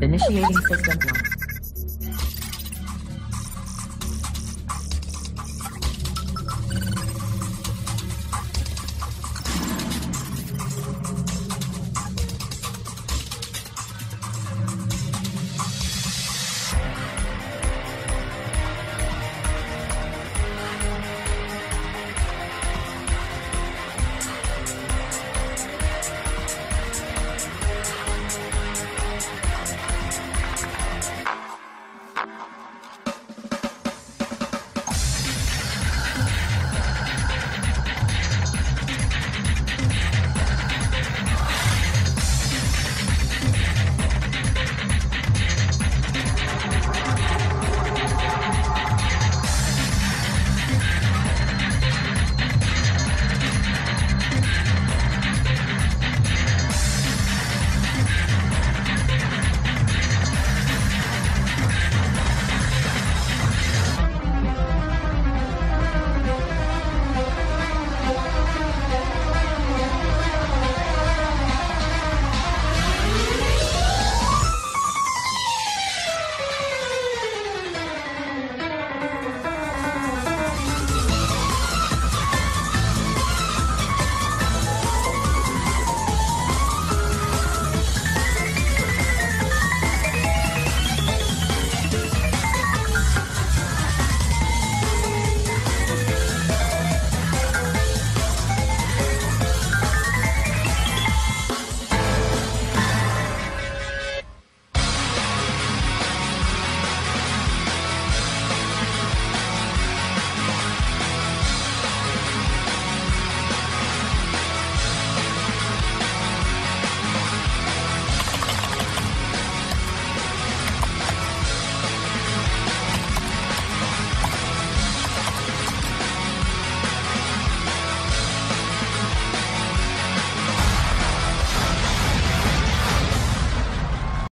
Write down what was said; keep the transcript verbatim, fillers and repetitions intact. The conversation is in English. Initiating system one.